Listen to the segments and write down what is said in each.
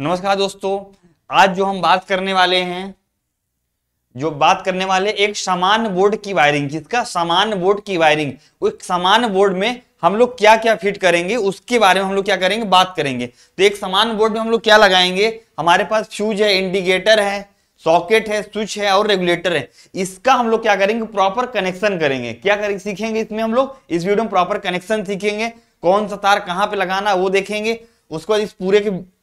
नमस्कार दोस्तों, आज जो हम बात करने वाले हैं एक सामान्य बोर्ड की वायरिंग, जिसका सामान्य बोर्ड की वायरिंग, एक सामान्य बोर्ड में हम लोग क्या क्या फिट करेंगे उसके बारे में हम लोग क्या करेंगे, बात करेंगे। तो एक सामान्य बोर्ड में हम लोग क्या लगाएंगे, हमारे पास फ्यूज है, इंडिकेटर है, सॉकेट है, स्विच है और रेगुलेटर है। इसका हम लोग क्या करेंगे, प्रॉपर कनेक्शन करेंगे। क्या करेंगे सीखेंगे इसमें हम लोग, इस वीडियो में प्रॉपर कनेक्शन सीखेंगे, कौन सा तार कहाँ पे लगाना वो देखेंगे। उसके बाद इस पूरे के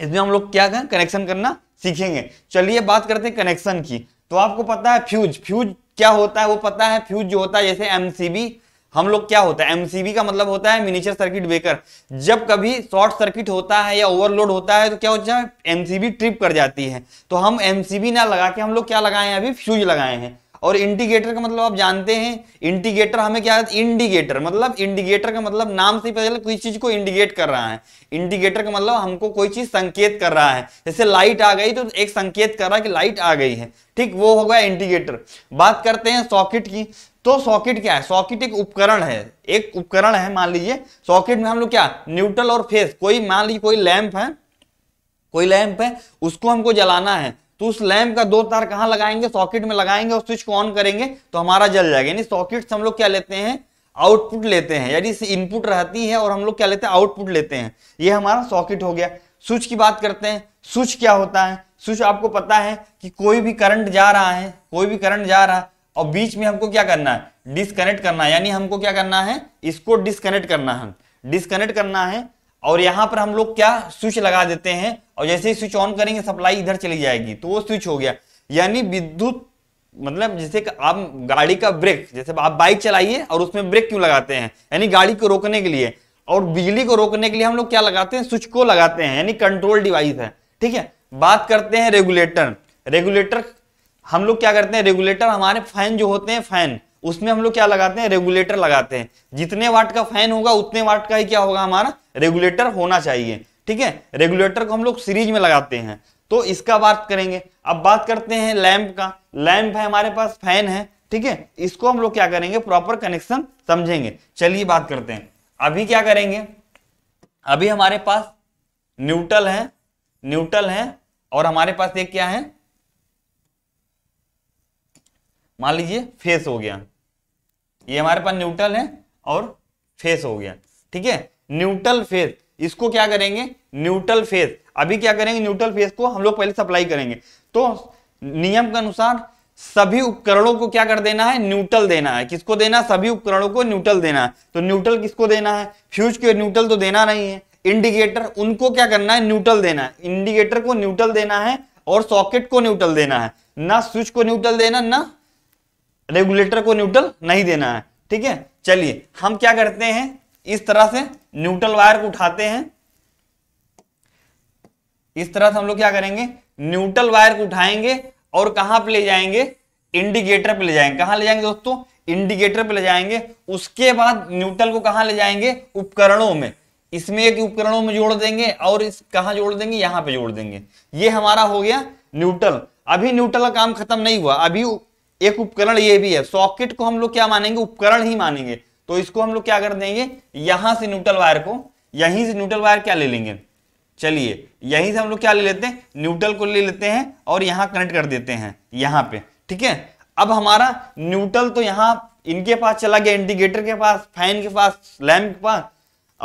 इसमें हम लोग क्या कनेक्शन करना सीखेंगे। चलिए बात करते हैं कनेक्शन की। तो आपको पता है फ्यूज क्या होता है, वो पता है। फ्यूज जो होता है जैसे एमसीबी, हम लोग क्या होता है, एमसीबी का मतलब होता है मिनिएचर सर्किट ब्रेकर। जब कभी शॉर्ट सर्किट होता है या ओवरलोड होता है तो क्या होता है, एमसीबी ट्रिप कर जाती है। तो हम एमसीबी ना लगा के हम लोग क्या लगाए हैं, अभी फ्यूज लगाए हैं। और इंडिकेटर का मतलब आप जानते हैं, इंडिकेटर हमें क्या है, इंडिकेटर मतलब, इंडिकेटर का मतलब नाम से ही पता चला कोई चीज को इंडिकेट कर रहा है। इंडिकेटर का मतलब हमको कोई चीज संकेत कर रहा है, जैसे लाइट आ गई तो एक संकेत कर रहा है कि लाइट आ गई है, ठीक, वो होगा इंडिकेटर। बात करते हैं सॉकेट की। तो सॉकेट क्या है, सॉकेट एक उपकरण है, मान लीजिए सॉकेट में हम लोग क्या, न्यूट्रल और फेस, कोई मान लीजिए कोई लैंप है उसको हमको जलाना है, तो उस लैंप का दो तार कहाँ लगाएंगे, सॉकेट में लगाएंगे और स्विच को ऑन करेंगे तो हमारा जल जाएगा। यानी सॉकेट से हम लोग क्या लेते हैं, आउटपुट लेते हैं, यानी इनपुट रहती है और हम लोग क्या लेते हैं, आउटपुट लेते हैं। ये हमारा सॉकेट हो गया। स्विच की बात करते हैं। स्विच क्या होता है, स्विच आपको पता है कि कोई भी करंट जा रहा है, और बीच में हमको क्या करना है, डिस्कनेक्ट करना है। यानी हमको क्या करना है, इसको डिस्कनेक्ट करना है, और यहाँ पर हम लोग क्या स्विच लगा देते हैं, और जैसे ही स्विच ऑन करेंगे सप्लाई इधर चली जाएगी, तो वो स्विच हो गया। यानी विद्युत मतलब, जैसे आप गाड़ी का ब्रेक, जैसे आप बाइक चलाइए और उसमें ब्रेक क्यों लगाते हैं, यानी गाड़ी को रोकने के लिए, और बिजली को रोकने के लिए हम लोग क्या लगाते हैं, स्विच को लगाते हैं, यानी कंट्रोल डिवाइस है, ठीक है। बात करते हैं रेगुलेटर। रेगुलेटर हम लोग क्या करते हैं, रेगुलेटर हमारे फैन जो होते हैं, फैन, उसमें हम लोग क्या लगाते हैं, रेगुलेटर लगाते हैं। जितने वाट का फैन होगा उतने वाट का ही क्या होगा, हमारा रेगुलेटर होना चाहिए, ठीक है। रेगुलेटर को हम लोग सीरीज में लगाते हैं, तो इसका बात करेंगे। अब बात करते हैं लैंप का। लैंप है हमारे पास, फैन है, ठीक है, इसको हम लोग क्या करेंगे, प्रॉपर कनेक्शन समझेंगे। चलिए बात करते हैं। अभी क्या करेंगे, अभी हमारे पास न्यूट्रल है, और हमारे पास एक क्या है, मान लीजिए फेस हो गया। ये हमारे पास न्यूट्रल है और फेस हो गया, ठीक है। न्यूट्रल फेस, इसको क्या करेंगे, न्यूट्रल फेस, अभी क्या करेंगे, न्यूट्रल फेस को हम लोग पहले सप्लाई करेंगे। तो नियम के अनुसार सभी उपकरणों को क्या कर देना है, न्यूट्रल देना है। किसको देना है, सभी उपकरणों को न्यूट्रल देना है। तो न्यूट्रल किसको देना है, फ्यूज के न्यूट्रल तो देना नहीं है। इंडिकेटर, उनको क्या करना है, न्यूट्रल देना है। इंडिकेटर को न्यूट्रल देना है और सॉकेट को न्यूट्रल देना है, ना स्विच को न्यूट्रल देना, ना रेगुलेटर को न्यूट्रल नहीं देना है, ठीक है। चलिए हम क्या करते हैं, इस तरह से न्यूट्रल वायर को उठाते हैं, इस तरह से हम लोग क्या करेंगे, न्यूट्रल वायर को उठाएंगे और कहां पे ले जाएंगे, इंडिकेटर पे ले जाएंगे। कहां ले जाएंगे दोस्तों, इंडिकेटर पे ले जाएंगे। उसके बाद न्यूट्रल को कहां ले जाएंगे, उपकरणों में, इसमें एक उपकरणों में जोड़ देंगे और इस कहां जोड़ देंगे, यहां पे जोड़ देंगे। ये हमारा हो गया न्यूट्रल। अभी न्यूट्रल का काम खत्म नहीं हुआ, अभी एक उपकरण ये भी है। सॉकेट को हम लोग क्या मानेंगे, उपकरण ही मानेंगे। तो इसको हम लोग क्या कर देंगे, यहां से न्यूट्रल वायर को, यहीं से न्यूट्रल वायर क्या ले लेंगे, चलिए यहीं से हम लोग क्या ले लेते हैं, न्यूट्रल को ले लेते हैं और यहां कनेक्ट कर देते हैं यहां पे, ठीक है। अब हमारा न्यूट्रल तो यहाँ इनके पास चला गया, इंडिकेटर के पास, फैन के पास, लैम्प के पास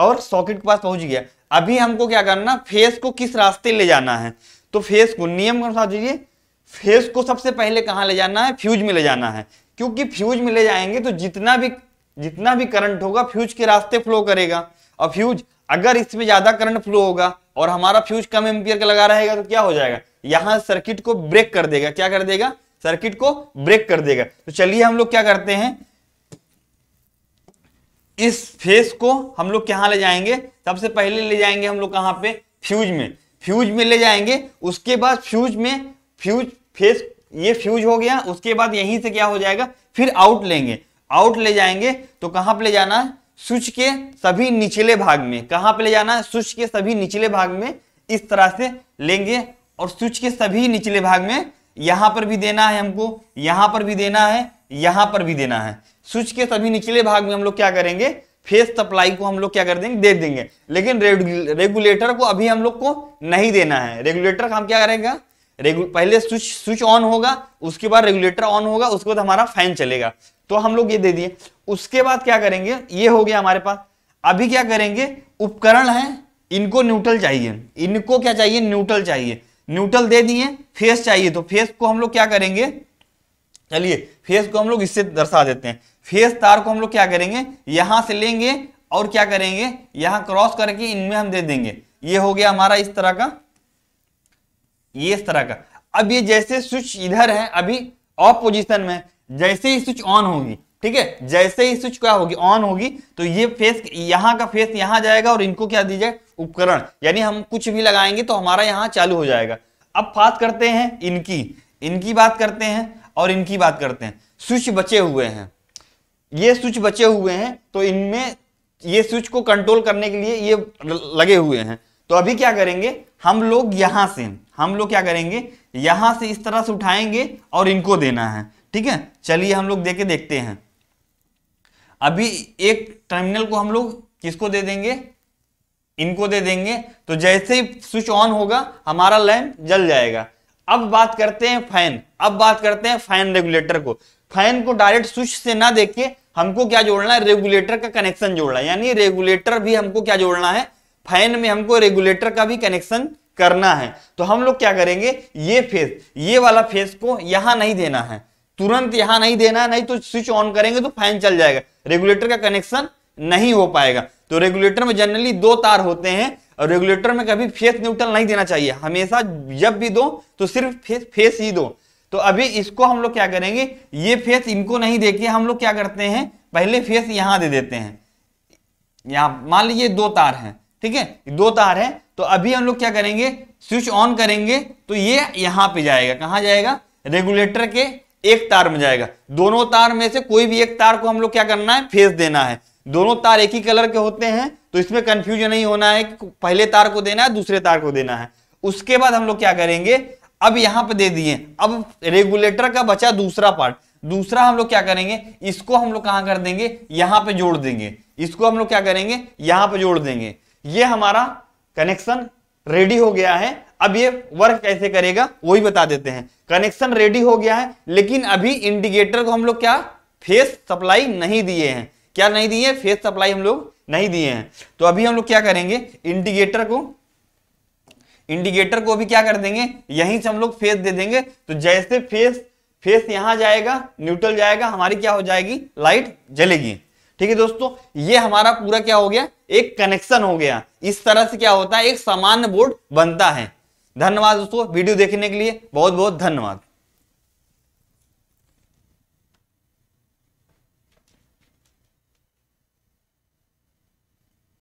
और सॉकेट के पास पहुंच गया। अभी हमको क्या करना, फेस को किस रास्ते ले जाना है। तो फेस को नियम के अनुसार दीजिए, फेस को सबसे पहले कहाँ ले जाना है, फ्यूज में ले जाना है, क्योंकि फ्यूज में ले जाएंगे तो जितना भी करंट होगा फ्यूज के रास्ते फ्लो करेगा। और फ्यूज अगर इसमें ज्यादा करंट फ्लो होगा और हमारा फ्यूज कम एम्पियर का लगा रहेगा तो क्या हो जाएगा, यहाँ सर्किट को ब्रेक कर देगा। क्या कर देगा, सर्किट को ब्रेक कर देगा। तो चलिए हम लोग क्या करते हैं, इस फेस को हम लोग कहाँ ले जाएंगे, सबसे पहले ले जाएंगे हम लोग कहाँ पे, फ्यूज में, ले जाएंगे। उसके बाद फ्यूज में फेस, ये फ्यूज हो गया। उसके बाद यहीं से क्या हो जाएगा, फिर आउट लेंगे, आउट ले जाएंगे तो कहाँ पे ले जाना है, स्विच के सभी निचले भाग में। कहाँ पे ले जाना है, स्विच के सभी निचले भाग में, इस तरह से लेंगे और स्विच के सभी निचले भाग में, यहाँ पर भी देना है हमको, यहाँ पर भी देना है, यहाँ पर भी देना है। स्विच के सभी निचले भाग में हम लोग क्या करेंगे, फेस सप्लाई को हम लोग क्या कर देंगे, दे देंगे, लेकिन रेगुलेटर को अभी हम लोग को नहीं देना है। रेगुलेटर का हम क्या करेगा, पहले स्विच ऑन होगा, उसके बाद रेगुलेटर ऑन होगा, उसके बाद हमारा फैन चलेगा। तो हम लोग ये दे दिए। उसके बाद क्या करेंगे, ये हो गया हमारे पास। अभी क्या करेंगे, उपकरण है इनको न्यूट्रल चाहिए, इनको क्या चाहिए, न्यूट्रल चाहिए, न्यूट्रल दे दिए। फेस चाहिए तो फेस को हम लोग क्या करेंगे, चलिए फेस को हम लोग इससे दर्शा देते हैं। फेस तार को हम लोग क्या करेंगे, यहां से लेंगे और क्या करेंगे, यहां क्रॉस करके इनमें हम दे देंगे। ये हो गया हमारा इस तरह का, ये इस तरह का। अब ये जैसे स्विच इधर है अभी ऑफ पोजिशन में, जैसे ही स्विच ऑन होगी, ठीक है, जैसे ही स्विच क्या होगी, ऑन होगी, तो ये फेस, यहाँ का फेस यहाँ जाएगा और इनको क्या दी जाए, उपकरण, यानी हम कुछ भी लगाएंगे तो हमारा यहाँ चालू हो जाएगा। अब बात करते हैं इनकी बात करते हैं और इनकी बात करते हैं। स्विच बचे हुए हैं, ये स्विच बचे हुए हैं, तो इनमें ये स्विच को कंट्रोल करने के लिए ये लगे हुए हैं। तो अभी क्या करेंगे हम लोग, यहाँ से हम लोग क्या करेंगे, यहाँ से इस तरह से उठाएंगे और इनको देना है, ठीक है। चलिए हम लोग देके देखते हैं। अभी एक टर्मिनल को हम लोग किसको दे देंगे, इनको दे देंगे। तो जैसे ही स्विच ऑन होगा हमारा लैंप जल जाएगा। अब बात करते हैं फैन, अब बात करते हैं फैन रेगुलेटर को। फैन को डायरेक्ट स्विच से ना देके हमको क्या जोड़ना है, रेगुलेटर का कनेक्शन जोड़ना है, यानी रेगुलेटर भी हमको क्या जोड़ना है, फैन में हमको रेगुलेटर का भी कनेक्शन करना है। तो हम लोग क्या करेंगे, ये फेस, ये वाला फेस को यहाँ नहीं देना है, तुरंत यहाँ नहीं देना है, नहीं तो स्विच ऑन करेंगे तो फैन चल जाएगा, रेगुलेटर का कनेक्शन नहीं हो पाएगा। तो रेगुलेटर में जनरली दो तार होते हैं और रेगुलेटर में कभी फेस न्यूट्रल नहीं देना चाहिए, हमेशा जब भी दो तो सिर्फ फेस ही दो। तो अभी इसको हम लोग क्या करेंगे, ये फेस इनको नहीं देके हम लोग क्या करते हैं, पहले फेस यहाँ दे देते हैं। यहाँ मान लीजिए दो तार हैं, ठीक है, दो तार हैं, तो अभी हम लोग क्या करेंगे, स्विच ऑन करेंगे तो ये यहाँ पे जाएगा, कहाँ जाएगा, रेगुलेटर के एक तार में जाएगा। दोनों तार में से कोई भी एक तार को हम लोग क्या करना है, फेस देना है। दोनों तार एक ही कलर के होते हैं तो इसमें कंफ्यूजन नहीं होना है कि पहले तार को देना है दूसरे तार को देना है। उसके बाद हम लोग क्या करेंगे, अब यहाँ पे दे दिए। अब रेगुलेटर का बचा दूसरा पार्ट, दूसरा हम लोग क्या करेंगे, इसको हम लोग कहाँ कर देंगे, यहाँ पे जोड़ देंगे, इसको हम लोग क्या करेंगे, यहाँ पे जोड़ देंगे। ये हमारा कनेक्शन रेडी हो गया है। अब ये वर्क कैसे करेगा वही बता देते हैं। कनेक्शन रेडी हो गया है, लेकिन अभी इंडिकेटर को हम लोग क्या, फेस सप्लाई नहीं दिए हैं, क्या नहीं दिए, फेस सप्लाई हम लोग नहीं दिए हैं। तो अभी हम लोग क्या करेंगे, इंडिकेटर को अभी क्या कर देंगे, यहीं से हम लोग फेस दे देंगे। तो जैसे फेस यहां जाएगा, न्यूट्रल जाएगा, हमारी क्या हो जाएगी, लाइट जलेगी। ठीक है दोस्तों, ये हमारा पूरा क्या हो गया, एक कनेक्शन हो गया। इस तरह से क्या होता है, एक सामान्य बोर्ड बनता है। धन्यवाद दोस्तों वीडियो देखने के लिए, बहुत बहुत धन्यवाद।